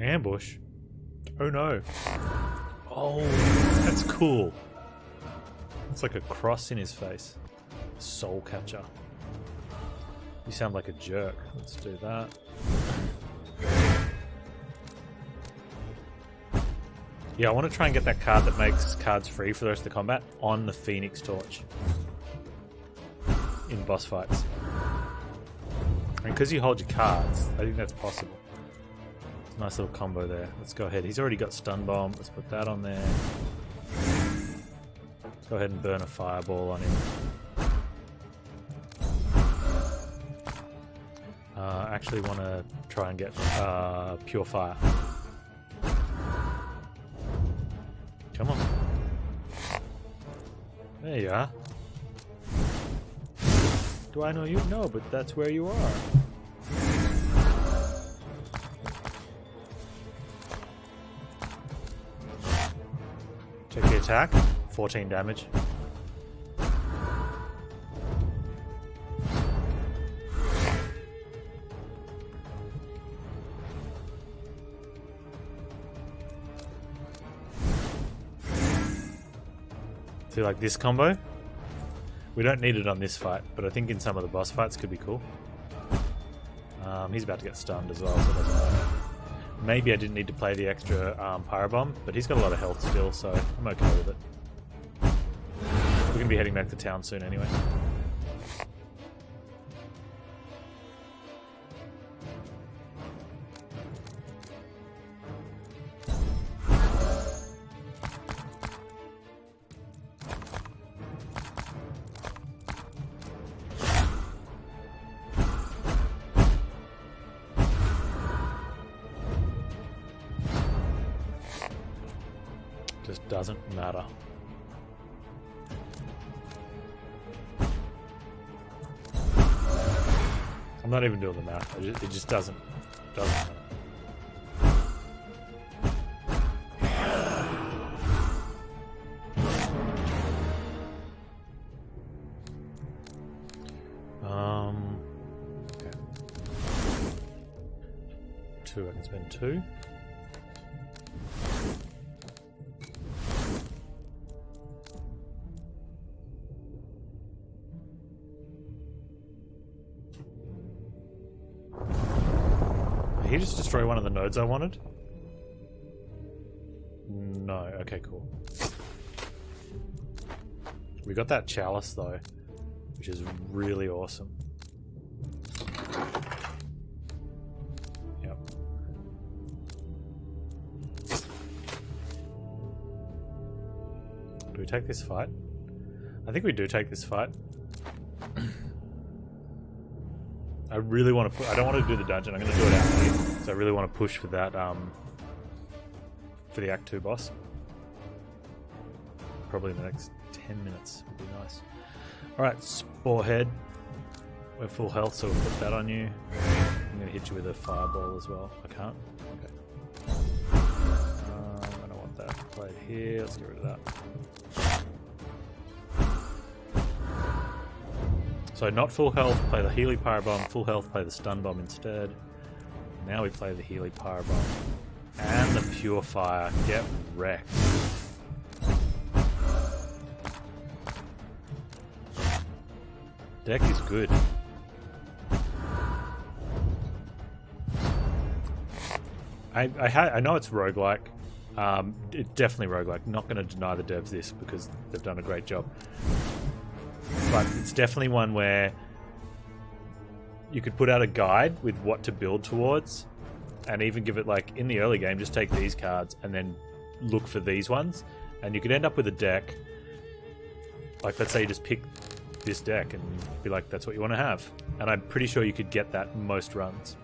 Ambush? Oh no. Oh, that's cool. It's like a cross in his face. Soul catcher. You sound like a jerk. Let's do that. Yeah, I want to try and get that card that makes cards free for the rest of the combat on the Phoenix Torch in boss fights. And because you hold your cards, I think that's possible. It's a nice little combo there. Let's go ahead. He's already got Stun Bomb. Let's put that on there. Let's go ahead and burn a fireball on him. I actually want to try and get Pure Fire. Come on. There you are. Do I know you? No, but that's where you are. Check the attack. 14 damage. So like this combo, we don't need it on this fight, but I think in some of the boss fights could be cool. He's about to get stunned as well, so it doesn't matter. Maybe I didn't need to play the extra Pyro Bomb, but he's got a lot of health still, so I'm okay with it. We're going to be heading back to town soon anyway. Just doesn't matter. I'm not even doing the math. It just doesn't matter. Okay. I can spend two. Did he just destroy one of the nodes I wanted? No, okay, cool. We got that chalice though, which is really awesome. Yep. Do we take this fight? I think we do take this fight. I really want to. I don't want to do the dungeon. I'm going to do it out here. So I really want to push for that. For the Act 2 boss. Probably in the next 10 minutes would be nice. All right, Sporehead. We're full health, so we'll put that on you. I'm going to hit you with a fireball as well. I can't. Okay. I don't want that played here. Let's get rid of that. So not full health, play the Healing Pyro Bomb, full health, play the Stun Bomb instead. Now we play the Healing Pyro Bomb. And the Pure Fire. Get wrecked. Deck is good. I know it's roguelike. It's definitely roguelike. Not going to deny the devs this because they've done a great job. But it's definitely one where you could put out a guide with what to build towards and even give it, like, in the early game, just take these cards and then look for these ones. And you could end up with a deck, like, let's say you just pick this deck and be like, that's what you want to have. And I'm pretty sure you could get that most runs.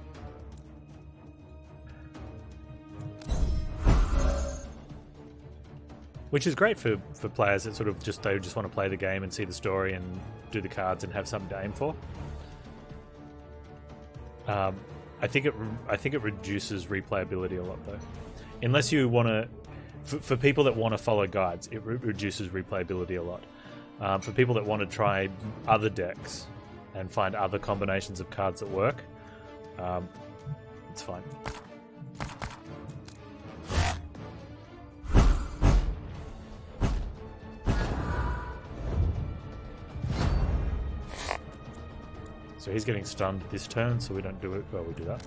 Which is great for players that sort of just want to play the game and see the story and do the cards and have something to aim for. I think it reduces replayability a lot though, unless you want to. For people that want to follow guides, it reduces replayability a lot. For people that want to try other decks and find other combinations of cards that work, it's fine. So he's getting stunned this turn, so we don't do it. Well, we do that.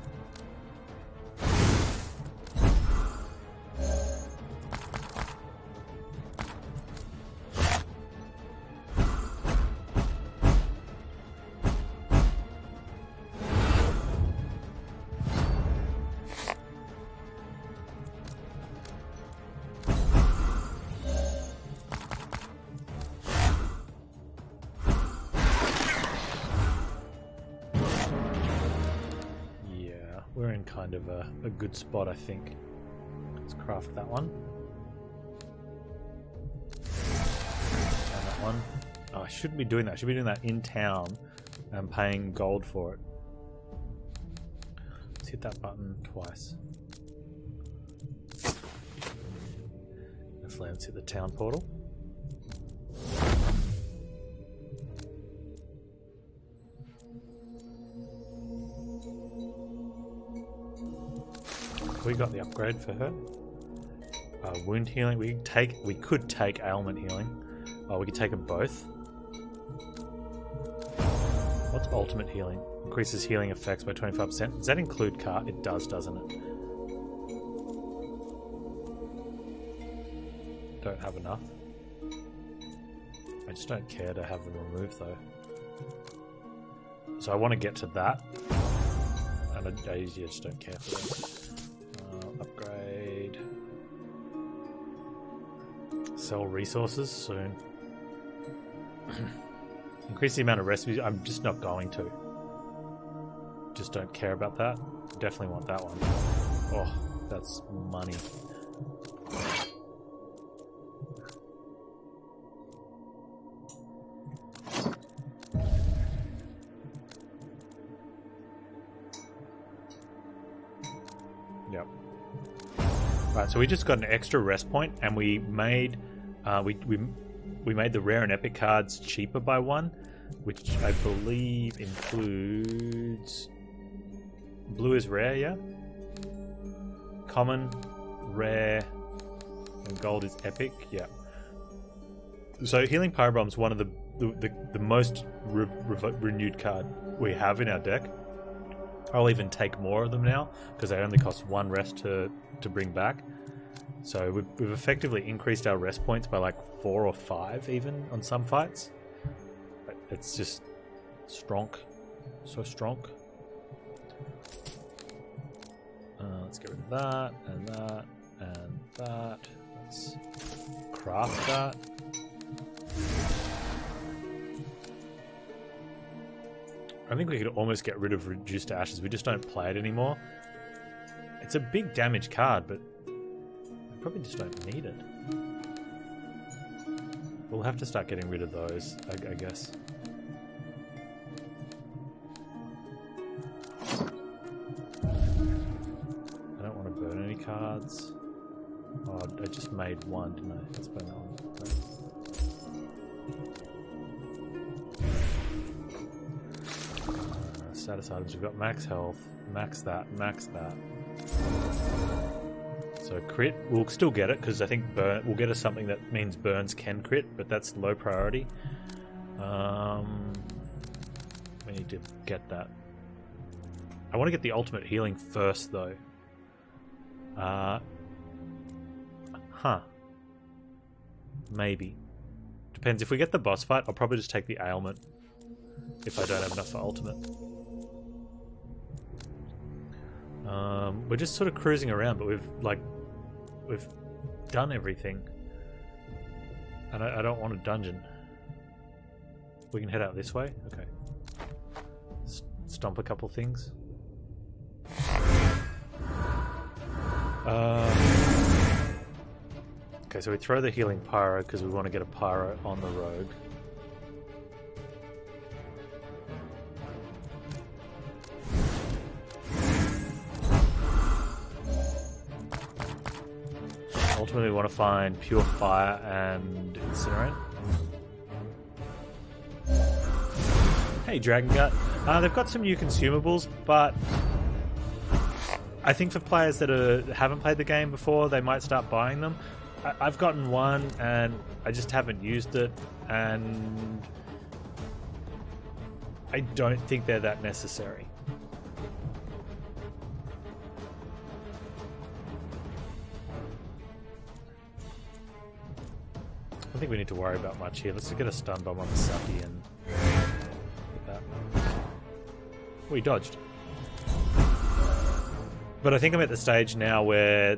A good spot, I think. Let's craft that one. And that one. Oh, I shouldn't be doing that. I should be doing that in town and paying gold for it. Let's hit that button twice. Let's hit the town portal. We got the upgrade for her. Wound healing. We could take ailment healing. We could take them both. What's ultimate healing? Increases healing effects by 25%. Does that include cart? It does, doesn't it? Don't have enough. I just don't care to have them removed though. So I want to get to that. And I just don't care for that. Upgrade. Sell resources soon. Increase the amount of recipes. I'm just not going to. Just don't care about that. Definitely want that one. Oh, that's money. So we just got an extra rest point, and we made we made the rare and epic cards cheaper by one, which I believe includes blue is rare, yeah, common, rare, and gold is epic, yeah. So Healing Pyro Bomb is one of the most renewed card we have in our deck. I'll even take more of them now because they only cost one rest to bring back. So we've effectively increased our rest points by like 4 or 5 even on some fights. It's just strong. So strong. Let's get rid of that and that and that. Let's craft that. I think we could almost get rid of Reduced to Ashes. We just don't play it anymore. It's a big damage card, but we probably just don't need it. We'll have to start getting rid of those, I guess. I don't want to burn any cards. Oh, I just made one, didn't I? Let's burn that one. Status items, we've got max health, max that, max that. So crit, we'll still get it because I think burn, we'll get us something that means burns can crit, but that's low priority. We need to get that. I want to get the ultimate healing first though. Maybe. Depends. If we get the boss fight, I'll probably just take the ailment if I don't have enough for ultimate. We're just sort of cruising around, but we've done everything, and I don't want a dungeon. We can head out this way, okay? Stomp a couple things. Okay, so we throw the healing pyro because we want to get a pyro on the rogue. Ultimately, we want to find Pure Fire and Incinerate. Hey, Dragon Gut. They've got some new consumables, but I think for players that haven't played the game before, they might start buying them. I've gotten one, and I just haven't used it, and I don't think they're that necessary. I don't think we need to worry about much here. Let's get a stun bomb on the Sucky and get that. We dodged. But I think I'm at the stage now where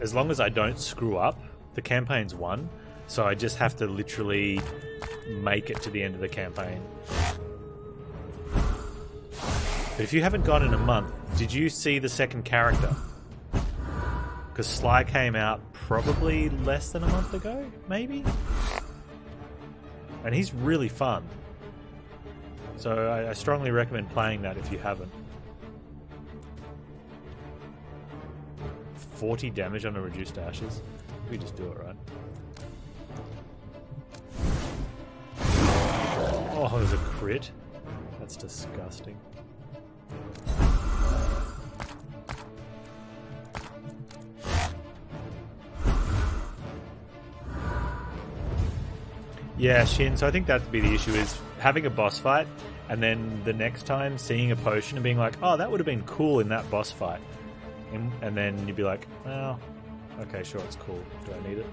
as long as I don't screw up, the campaign's won. So I just have to literally make it to the end of the campaign. But if you haven't gone in a month, did you see the second character? Because Sly came out probably less than a month ago, maybe? And he's really fun. So I strongly recommend playing that if you haven't. 40 damage on a reduced ashes. We just do it right. Oh, there's a crit. That's disgusting. Yeah, Shin, so I think that'd be the issue, is having a boss fight and then the next time seeing a potion and being like, oh, that would have been cool in that boss fight. And then you'd be like, well, oh, okay, sure, it's cool. Do I need it?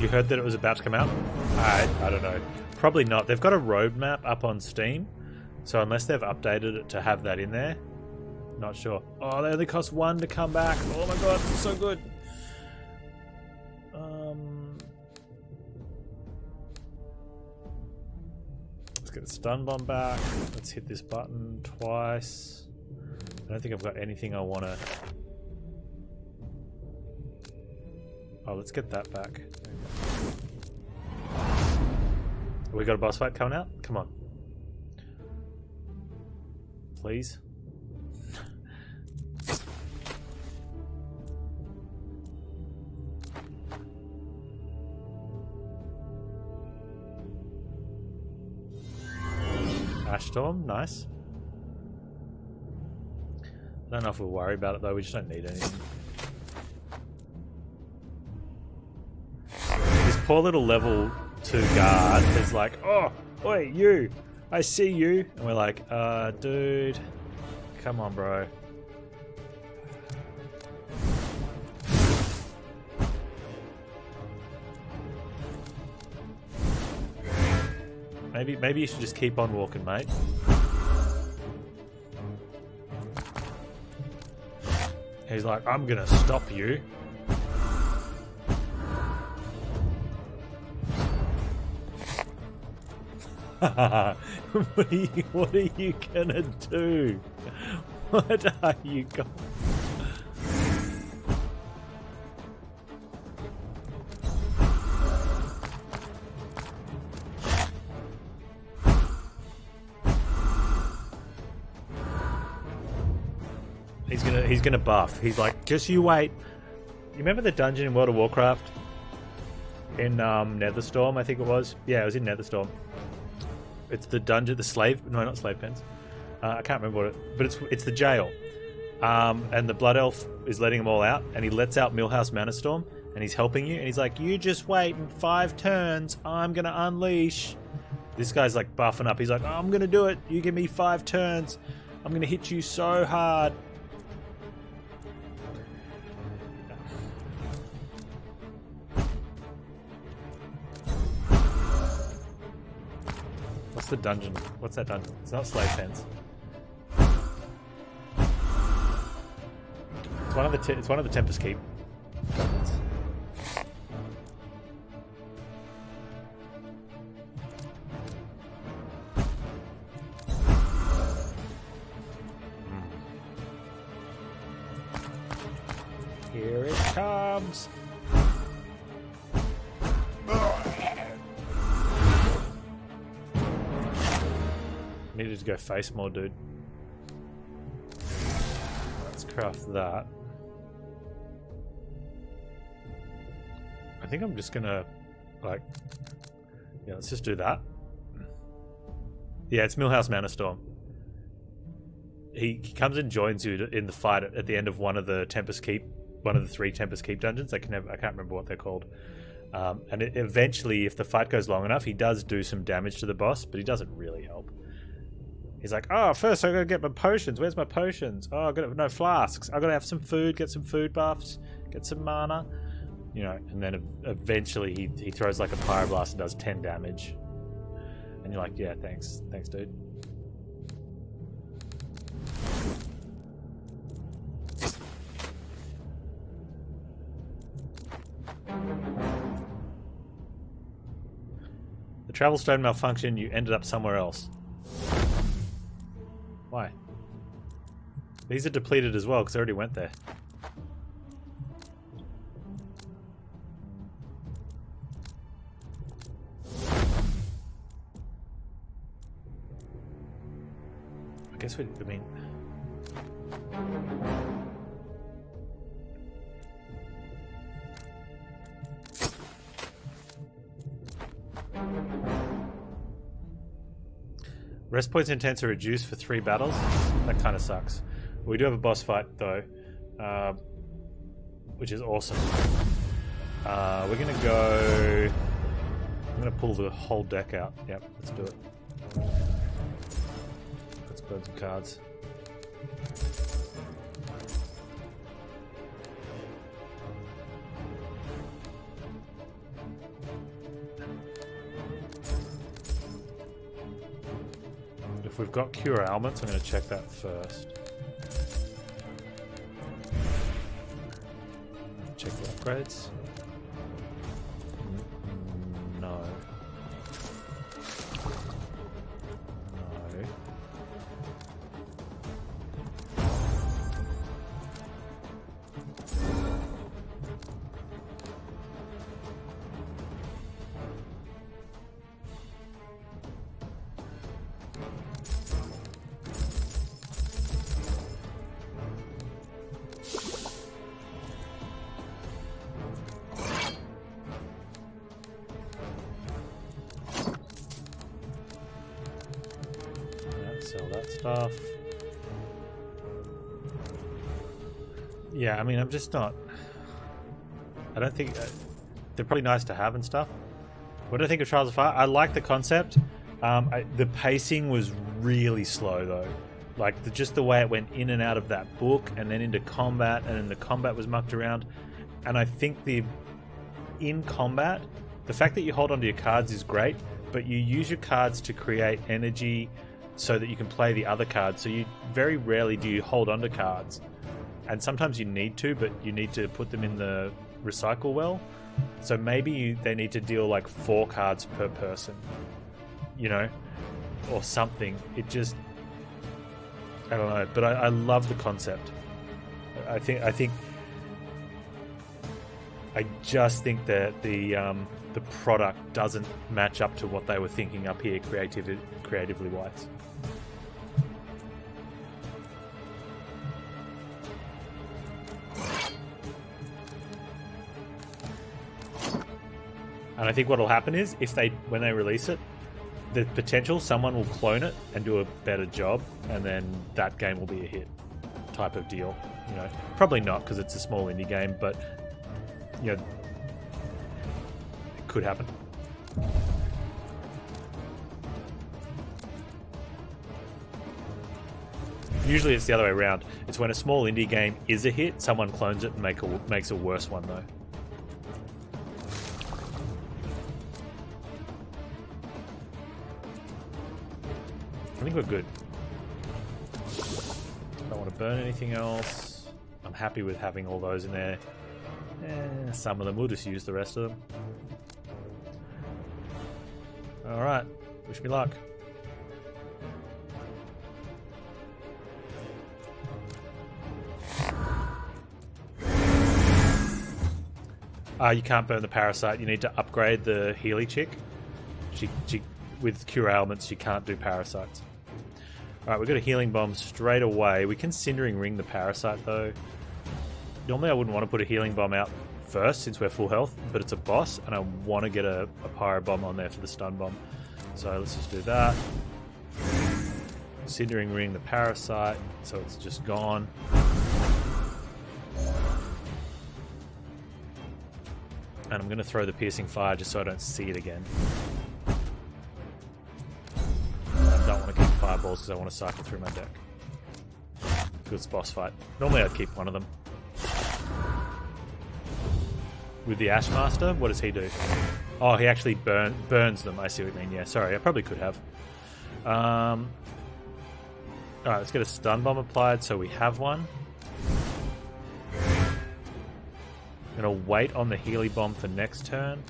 You heard that it was about to come out? I don't know. Probably not. They've got a roadmap up on Steam, so unless they've updated it to have that in there, not sure. Oh, they only cost 1 to come back. Oh my god, it's so good. Let's get the stun bomb back. Let's hit this button twice. I don't think I've got anything I want to... Oh, let's get that back. We got a boss fight coming out? Come on. Please. Ash Storm, nice. I don't know if we'll worry about it though, we just don't need anything. Poor little level 2 guard is like, oh, oi, you, I see you. And we're like, dude, come on, bro. Maybe you should just keep on walking, mate. He's like, I'm gonna stop you. What are you gonna do? What are you going? He's gonna buff. He's like, just you wait. You remember the dungeon in World of Warcraft? In Netherstorm, I think it was. Yeah, it was in Netherstorm. It's the dungeon, the slave, no, not slave pens. I can't remember what it, but it's the jail. And the blood elf is letting them all out, and he lets out Millhouse Manastorm, and he's helping you, and he's like, you just wait in 5 turns, I'm gonna unleash. This guy's like buffing up, he's like, oh, I'm gonna do it, you give me 5 turns, I'm gonna hit you so hard. The dungeon. What's that dungeon? It's not slave pens. It's one of the Tempest Keep. Dungeons. Here it comes. Needed to go face more, dude. Let's craft that. I think I'm just gonna, like, yeah, let's just do that. Yeah, it's Millhouse Manastorm. He comes and joins you in the fight at the end of one of the Tempest Keep one of the three Tempest Keep dungeons. I can't remember what they're called. And eventually, if the fight goes long enough, he does do some damage to the boss, but he doesn't really help. He's like, oh, first I gotta get my potions. Where's my potions? Oh, I got no flasks. I gotta have some food, get some food buffs, get some mana, you know. And then eventually he throws like a pyroblast and does 10 damage, and you're like, yeah, thanks, dude. The travel stone malfunctioned. You ended up somewhere else. Why? These are depleted as well because I already went there. I guess I mean... Rest points and intents are reduced for 3 battles. That kind of sucks. We do have a boss fight though, which is awesome. We're gonna go. I'm gonna pull the whole deck out. Yep, let's do it. Let's burn some cards. We've got cure ailments. I'm going to check that first. Check the upgrades. No. No. Yeah, I mean, I'm just not... I don't think... they're probably nice to have and stuff. What do I think of Trials of Fire? I like the concept. The pacing was really slow, though. Like, just the way it went in and out of that book, and then into combat, and then the combat was mucked around. And I think in combat, the fact that you hold onto your cards is great, but you use your cards to create energy so that you can play the other cards. So you very rarely do you hold onto cards. And sometimes you need to, but you need to put them in the recycle well. So maybe they need to deal like 4 cards per person, you know, or something. It just, I don't know. But I love the concept. I just think that the product doesn't match up to what they were thinking up here, creatively wise. And I think what will happen is, when they release it, the potential someone will clone it and do a better job, and then that game will be a hit type of deal. You know, probably not because it's a small indie game, but you know, it could happen. Usually, it's the other way around. It's when a small indie game is a hit, someone clones it and makes a worse one though. I think we're good. I don't want to burn anything else. I'm happy with having all those in there. Some of them, we'll just use the rest of them. Alright, wish me luck. You can't burn the parasite. You need to upgrade the Healy chick. With cure ailments, you can't do parasites. Alright, we've got a healing bomb straight away. We can Cindering Ring the parasite though. Normally I wouldn't want to put a healing bomb out first since we're full health, but it's a boss and I want to get a pyro bomb on there for the stun bomb. So let's just do that. Cindering Ring the parasite, so it's just gone. and I'm going to throw the Piercing Fire just so I don't see it again. I don't want to keep fireballs because I want to cycle through my deck. Good boss fight. Normally I'd keep one of them. With the Ash Master, what does he do? Oh, he actually burns them. I see what you mean. Yeah, sorry, I probably could have. Alright, let's get a Stun Bomb applied so we have one. I'm going to wait on the Healing Bomb for next turn.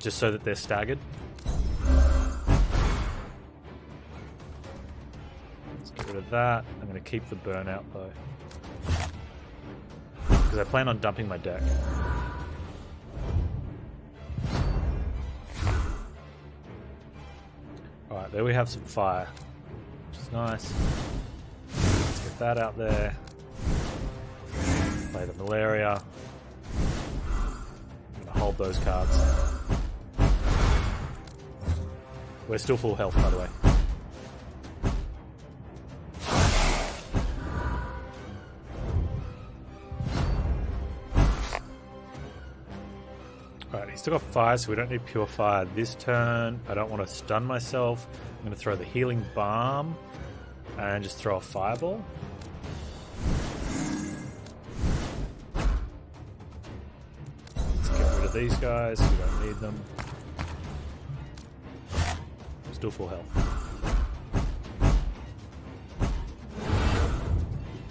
Just so that they're staggered. Let's get rid of that. I'm going to keep the Burnout though. Because I plan on dumping my deck. Alright, there we have some fire. Which is nice. Let's get that out there. Play the Malaria. I'm gonna hold those cards. We're still full health, by the way. Alright, he's still got fire, so we don't need Pure Fire this turn. I don't want to stun myself. I'm going to throw the Healing Balm and just throw a Fireball. Let's get rid of these guys, we don't need them. Still full health.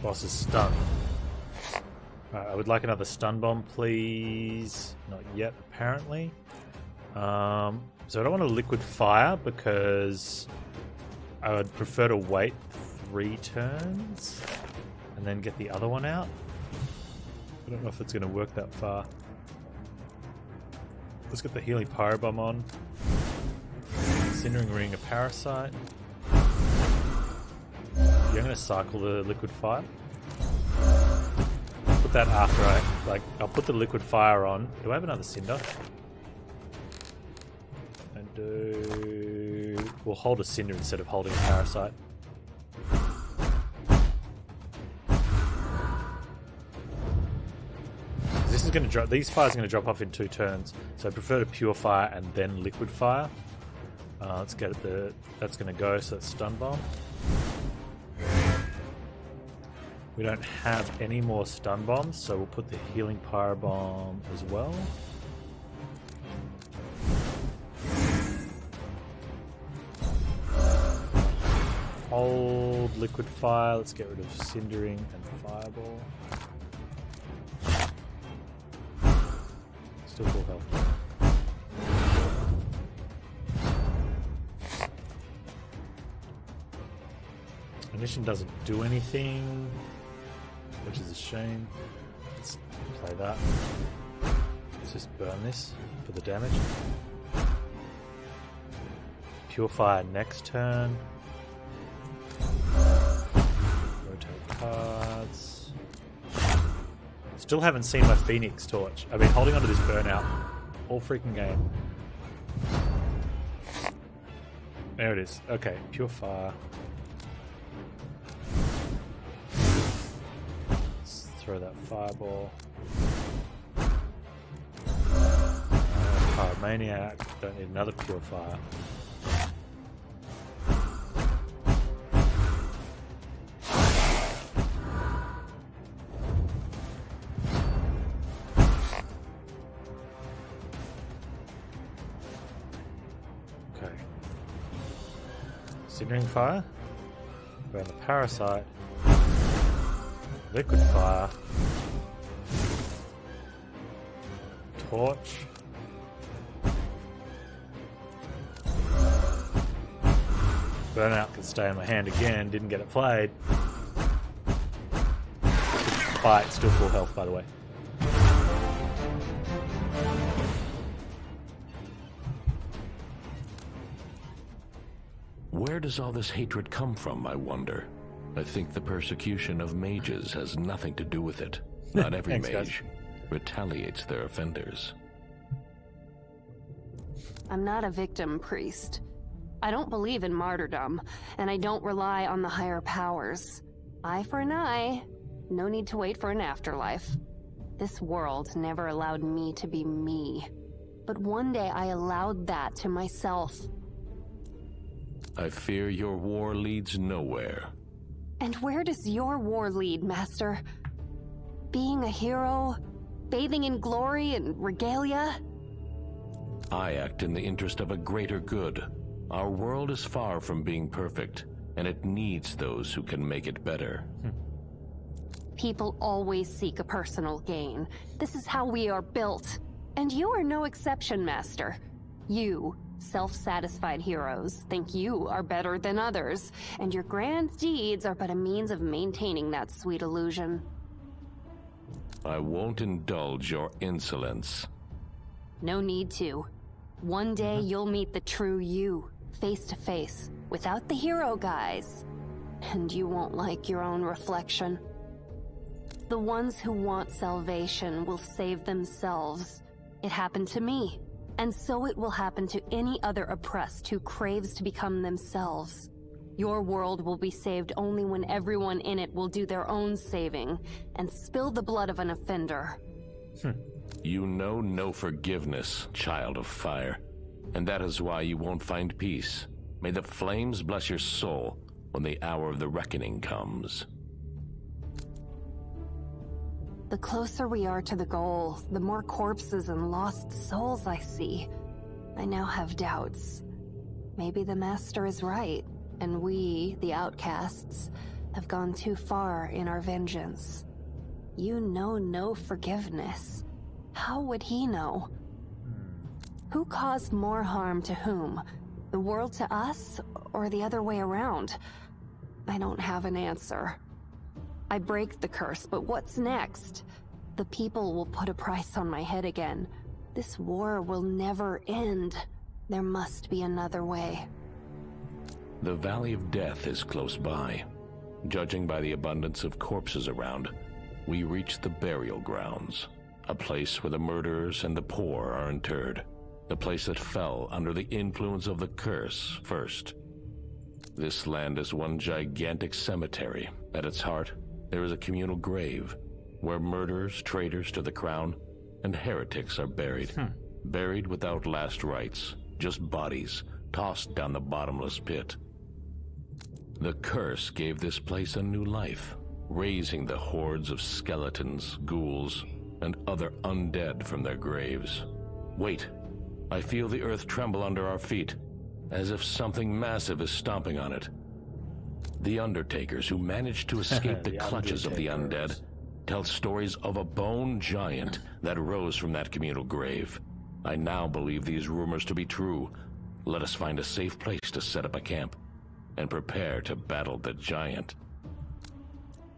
Boss is stunned. Alright, I would like another Stun Bomb, please. Not yet, apparently. So I don't want to Liquid Fire because I would prefer to wait 3 turns and then get the other one out. I don't know if it's going to work that far. Let's get the Healing Pyro Bomb on. Cindering Ring, a Parasite. Yeah, I'm going to cycle the Liquid Fire. Put that after I, like, I'll put the Liquid Fire on. Do I have another Cinder? I do. We'll hold a Cinder instead of holding a Parasite. This is going to drop. These fires are going to drop off in 2 turns, so I prefer to Pure Fire and then Liquid Fire. Let's get it the. That's going to go. So it's Stun Bomb. We don't have any more Stun Bombs, so we'll put the Healing Pyro Bomb as well. Hold Liquid Fire, let's get rid of Cindering and Fireball. Still full health. Ignition doesn't do anything, which is a shame. Let's play that. Let's just burn this for the damage. Pure Fire next turn. Rotate cards. Still haven't seen my Phoenix Torch. I've been holding onto this Burnout all freaking game. There it is. Okay, Pure Fire. Throw that Fireball. Pyromaniac. Don't need another Pure Fire. Okay. Signaling Fire. Burn the Parasite. Liquid Fire. Torch. Burnout can stay in my hand again, didn't get it played. Fight, still full health by the way. Where does all this hatred come from, I wonder? I think the persecution of mages has nothing to do with it. Not every Thanks, mage guys. Retaliates their offenders. I'm not a victim priest. I don't believe in martyrdom, and I don't rely on the higher powers. Eye for an eye. No need to wait for an afterlife. This world never allowed me to be me. But one day I allowed that to myself. I fear your war leads nowhere. And where does your war lead, Master? Being a hero? Bathing in glory and regalia? I act in the interest of a greater good. Our world is far from being perfect, and it needs those who can make it better. People always seek a personal gain. This is how we are built. And you are no exception, Master. You, self-satisfied heroes, think you are better than others, and your grand deeds are but a means of maintaining that sweet illusion. I won't indulge your insolence. No need to. One day you'll meet the true you, face to face, without the hero guise. And you won't like your own reflection. The ones who want salvation will save themselves. It happened to me, and so it will happen to any other oppressed who craves to become themselves. Your world will be saved only when everyone in it will do their own saving and spill the blood of an offender. You know no forgiveness, child of fire, and that is why you won't find peace. May the flames bless your soul when the hour of the reckoning comes. The closer we are to the goal, the more corpses and lost souls I see. I now have doubts. Maybe the Master is right. And we, the outcasts, have gone too far in our vengeance. You know no forgiveness. How would he know? Who caused more harm to whom? The world to us, or the other way around? I don't have an answer. I break the curse, but what's next? The people will put a price on my head again. This war will never end. There must be another way. The Valley of Death is close by. Judging by the abundance of corpses around, we reach the burial grounds, a place where the murderers and the poor are interred, the place that fell under the influence of the curse first. This land is one gigantic cemetery. At its heart, there is a communal grave where murderers, traitors to the crown, and heretics are buried. Buried without last rites, just bodies tossed down the bottomless pit. The curse gave this place a new life, raising the hordes of skeletons, ghouls, and other undead from their graves. Wait, I feel the earth tremble under our feet, as if something massive is stomping on it. The Undertakers who managed to escape the clutches of the undead tell stories of a bone giant that rose from that communal grave. I now believe these rumors to be true. Let us find a safe place to set up a camp and prepare to battle the giant.